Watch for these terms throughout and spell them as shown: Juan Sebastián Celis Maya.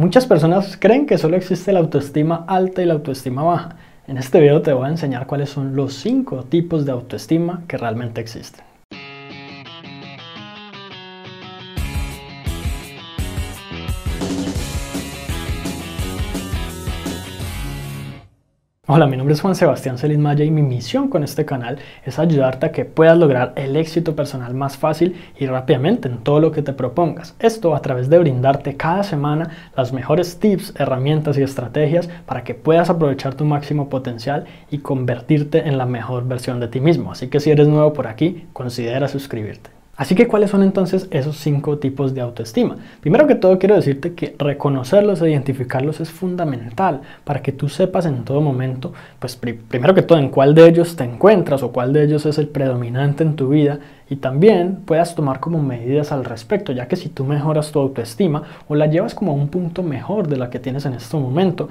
Muchas personas creen que solo existe la autoestima alta y la autoestima baja. En este video te voy a enseñar cuáles son los 5 tipos de autoestima que realmente existen. Hola, mi nombre es Juan Sebastián Celis Maya y mi misión con este canal es ayudarte a que puedas lograr el éxito personal más fácil y rápidamente en todo lo que te propongas. Esto a través de brindarte cada semana las mejores tips, herramientas y estrategias para que puedas aprovechar tu máximo potencial y convertirte en la mejor versión de ti mismo. Así que si eres nuevo por aquí, considera suscribirte. Así que, ¿cuáles son entonces esos 5 tipos de autoestima? Primero que todo, quiero decirte que reconocerlos e identificarlos es fundamental para que tú sepas en todo momento, pues primero que todo, en cuál de ellos te encuentras o cuál de ellos es el predominante en tu vida, y también puedas tomar como medidas al respecto, ya que si tú mejoras tu autoestima o la llevas como a un punto mejor de la que tienes en este momento,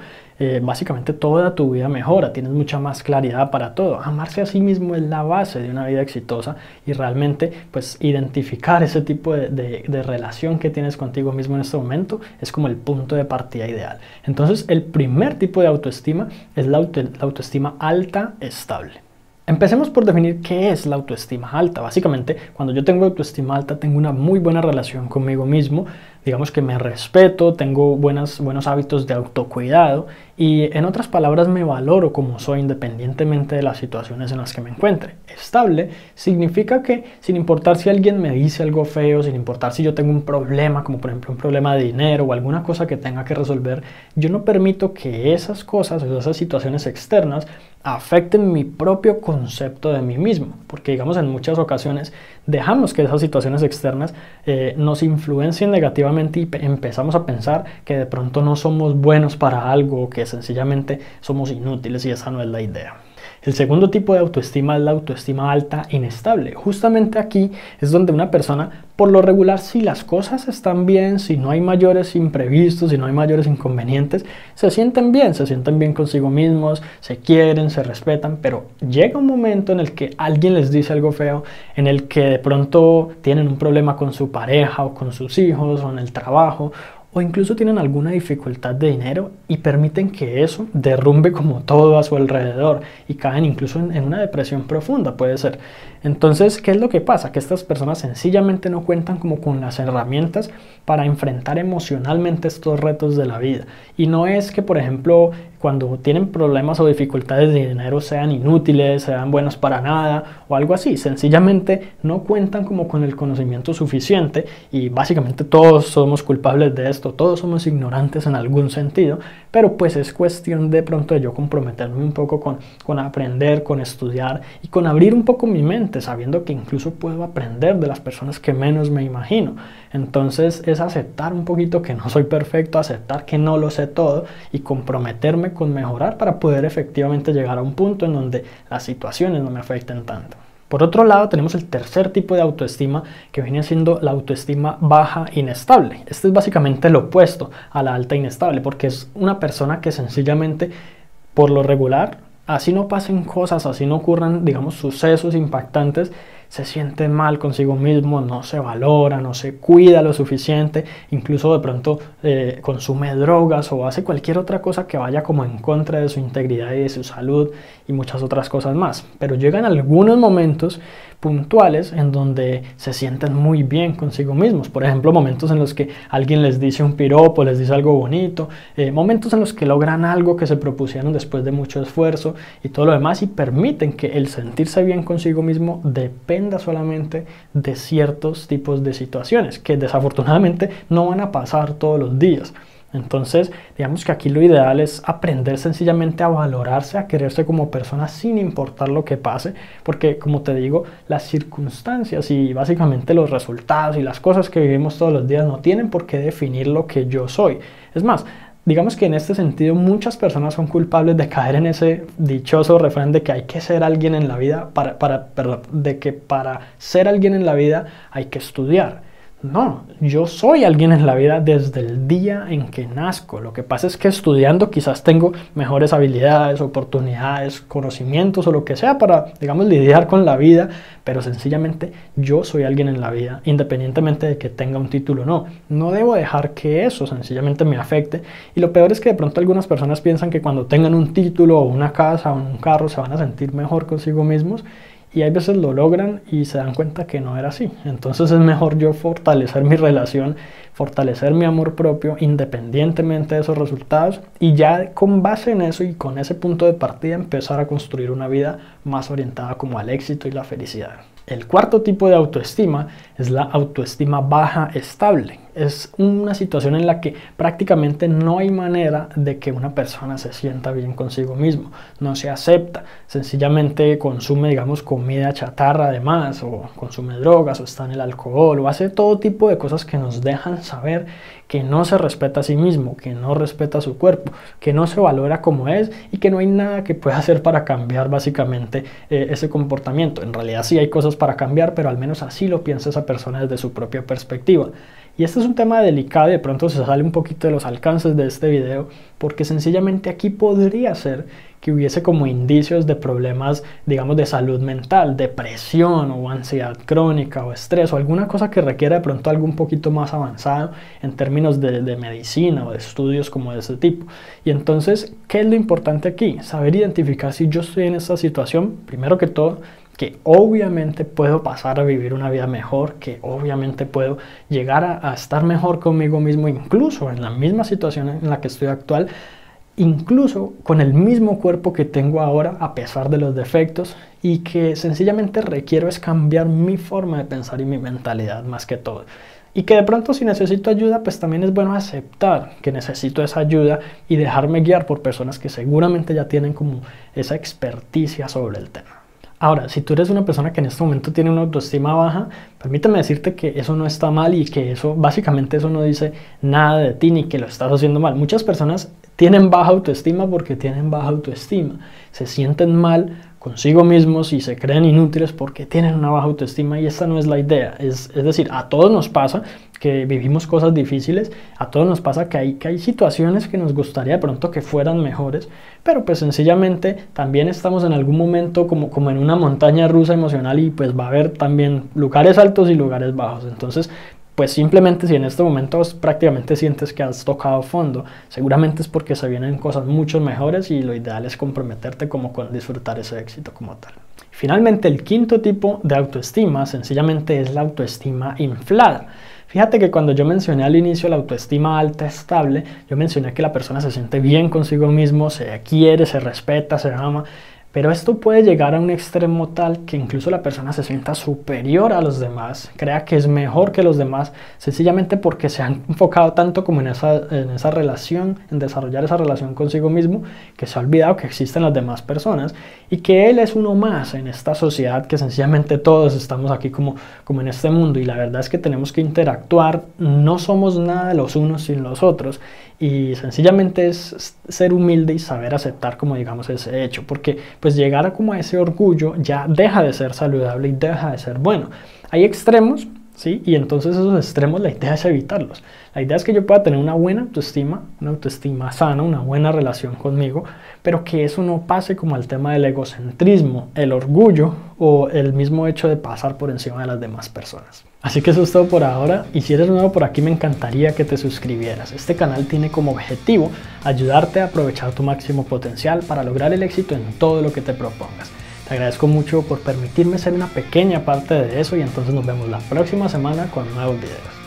básicamente toda tu vida mejora, tienes mucha más claridad para todo. Amarse a sí mismo es la base de una vida exitosa y realmente, pues, identificar ese tipo de relación que tienes contigo mismo en este momento es como el punto de partida ideal. Entonces, el primer tipo de autoestima es la autoestima alta estable. Empecemos por definir qué es la autoestima alta. Básicamente, cuando yo tengo autoestima alta, tengo una muy buena relación conmigo mismo, digamos que me respeto, tengo buenos hábitos de autocuidado y, en otras palabras, me valoro como soy independientemente de las situaciones en las que me encuentre. Estable significa que, sin importar si alguien me dice algo feo, sin importar si yo tengo un problema, como por ejemplo un problema de dinero o alguna cosa que tenga que resolver, yo no permito que esas cosas o esas situaciones externas afecten mi propio concepto de mí mismo, porque, digamos, en muchas ocasiones dejamos que esas situaciones externas nos influencien negativamente y empezamos a pensar que de pronto no somos buenos para algo o que sencillamente somos inútiles, y esa no es la idea. El segundo tipo de autoestima es la autoestima alta inestable. Justamente aquí es donde una persona, por lo regular, si las cosas están bien, si no hay mayores imprevistos, si no hay mayores inconvenientes, se sienten bien consigo mismos, se quieren, se respetan, pero llega un momento en el que alguien les dice algo feo, en el que de pronto tienen un problema con su pareja o con sus hijos o en el trabajo, o incluso tienen alguna dificultad de dinero y permiten que eso derrumbe como todo a su alrededor y caen incluso en una depresión profunda, puede ser. Entonces, ¿qué es lo que pasa? Que estas personas sencillamente no cuentan como con las herramientas para enfrentar emocionalmente estos retos de la vida. Y no es que, por ejemplo, cuando tienen problemas o dificultades de dinero sean inútiles, sean buenos para nada o algo así. Sencillamente no cuentan como con el conocimiento suficiente y básicamente todos somos culpables de esto, todos somos ignorantes en algún sentido, pero pues es cuestión de pronto de yo comprometerme un poco con aprender, con estudiar y con abrir un poco mi mente, sabiendo que incluso puedo aprender de las personas que menos me imagino. Entonces es aceptar un poquito que no soy perfecto, aceptar que no lo sé todo y comprometerme con mejorar para poder efectivamente llegar a un punto en donde las situaciones no me afecten tanto. Por otro lado, tenemos el tercer tipo de autoestima, que viene siendo la autoestima baja inestable. Este es básicamente el opuesto a la alta inestable, porque es una persona que sencillamente, por lo regular, así no pasen cosas, así no ocurran, digamos, sucesos impactantes, se siente mal consigo mismo, no se valora, no se cuida lo suficiente, incluso de pronto consume drogas o hace cualquier otra cosa que vaya como en contra de su integridad y de su salud y muchas otras cosas más. Pero llegan algunos momentos puntuales en donde se sienten muy bien consigo mismos, por ejemplo, momentos en los que alguien les dice un piropo, les dice algo bonito, momentos en los que logran algo que se propusieron después de mucho esfuerzo y todo lo demás, y permiten que el sentirse bien consigo mismo dependa solamente de ciertos tipos de situaciones que desafortunadamente no van a pasar todos los días. Entonces, digamos que aquí lo ideal es aprender sencillamente a valorarse, a quererse como persona sin importar lo que pase, porque, como te digo, las circunstancias y básicamente los resultados y las cosas que vivimos todos los días no tienen por qué definir lo que yo soy. Es más, digamos que en este sentido muchas personas son culpables de caer en ese dichoso refrán de que hay que ser alguien en la vida, de que para ser alguien en la vida hay que estudiar. No, yo soy alguien en la vida desde el día en que nazco. Lo que pasa es que estudiando quizás tengo mejores habilidades, oportunidades, conocimientos o lo que sea para, digamos, lidiar con la vida, pero sencillamente yo soy alguien en la vida, independientemente de que tenga un título o no. No debo dejar que eso sencillamente me afecte. Y lo peor es que de pronto algunas personas piensan que cuando tengan un título o una casa o un carro se van a sentir mejor consigo mismos. Y hay veces lo logran y se dan cuenta que no era así. Entonces es mejor yo fortalecer mi relación, fortalecer mi amor propio independientemente de esos resultados, y ya con base en eso y con ese punto de partida empezar a construir una vida más orientada como al éxito y la felicidad. El cuarto tipo de autoestima es la autoestima baja estable. Es una situación en la que prácticamente no hay manera de que una persona se sienta bien consigo mismo. No se acepta, sencillamente consume, digamos, comida chatarra además, o consume drogas, o está en el alcohol, o hace todo tipo de cosas que nos dejan saber que no se respeta a sí mismo, que no respeta su cuerpo, que no se valora como es y que no hay nada que pueda hacer para cambiar básicamente ese comportamiento. En realidad sí hay cosas para cambiar, pero al menos así lo piensa esa persona desde su propia perspectiva. Y este es un tema delicado y de pronto se sale un poquito de los alcances de este video, porque sencillamente aquí podría ser que hubiese como indicios de problemas, digamos, de salud mental, depresión o ansiedad crónica o estrés o alguna cosa que requiera de pronto algo un poquito más avanzado en términos de medicina o de estudios como de ese tipo. Y entonces, ¿qué es lo importante aquí? Saber identificar si yo estoy en esta situación, primero que todo, que obviamente puedo pasar a vivir una vida mejor, que obviamente puedo llegar a estar mejor conmigo mismo, incluso en la misma situación en la que estoy actual, incluso con el mismo cuerpo que tengo ahora a pesar de los defectos, y que sencillamente requiero es cambiar mi forma de pensar y mi mentalidad más que todo. Y que de pronto si necesito ayuda, pues también es bueno aceptar que necesito esa ayuda y dejarme guiar por personas que seguramente ya tienen como esa experticia sobre el tema. Ahora, si tú eres una persona que en este momento tiene una autoestima baja, permíteme decirte que eso no está mal y que eso, básicamente eso no dice nada de ti ni que lo estás haciendo mal. Muchas personas tienen baja autoestima porque tienen baja autoestima, se sienten mal consigo mismos y se creen inútiles porque tienen una baja autoestima, y esta no es la idea. Es decir, a todos nos pasa que vivimos cosas difíciles, a todos nos pasa que hay situaciones que nos gustaría de pronto que fueran mejores, pero pues sencillamente también estamos en algún momento como en una montaña rusa emocional, y pues va a haber también lugares altos y lugares bajos. Entonces, pues simplemente si en este momento prácticamente sientes que has tocado fondo, seguramente es porque se vienen cosas mucho mejores, y lo ideal es comprometerte como con disfrutar ese éxito como tal. Finalmente, el quinto tipo de autoestima sencillamente es la autoestima inflada. Fíjate que cuando yo mencioné al inicio la autoestima alta estable, yo mencioné que la persona se siente bien consigo mismo, se quiere, se respeta, se ama. Pero esto puede llegar a un extremo tal que incluso la persona se sienta superior a los demás, crea que es mejor que los demás, sencillamente porque se han enfocado tanto como en esa relación, en desarrollar esa relación consigo mismo, que se ha olvidado que existen las demás personas y que él es uno más en esta sociedad, que sencillamente todos estamos aquí como en este mundo, y la verdad es que tenemos que interactuar, no somos nada los unos sin los otros, y sencillamente es ser humilde y saber aceptar como, digamos, ese hecho, porque pues llegar a ese orgullo ya deja de ser saludable y deja de ser bueno. Hay extremos, ¿sí? Y entonces esos extremos la idea es evitarlos. La idea es que yo pueda tener una buena autoestima, una autoestima sana, una buena relación conmigo, pero que eso no pase como al tema del egocentrismo, el orgullo o el mismo hecho de pasar por encima de las demás personas. Así que eso es todo por ahora, y si eres nuevo por aquí me encantaría que te suscribieras. Este canal tiene como objetivo ayudarte a aprovechar tu máximo potencial para lograr el éxito en todo lo que te propongas. Te agradezco mucho por permitirme ser una pequeña parte de eso, y entonces nos vemos la próxima semana con nuevos videos.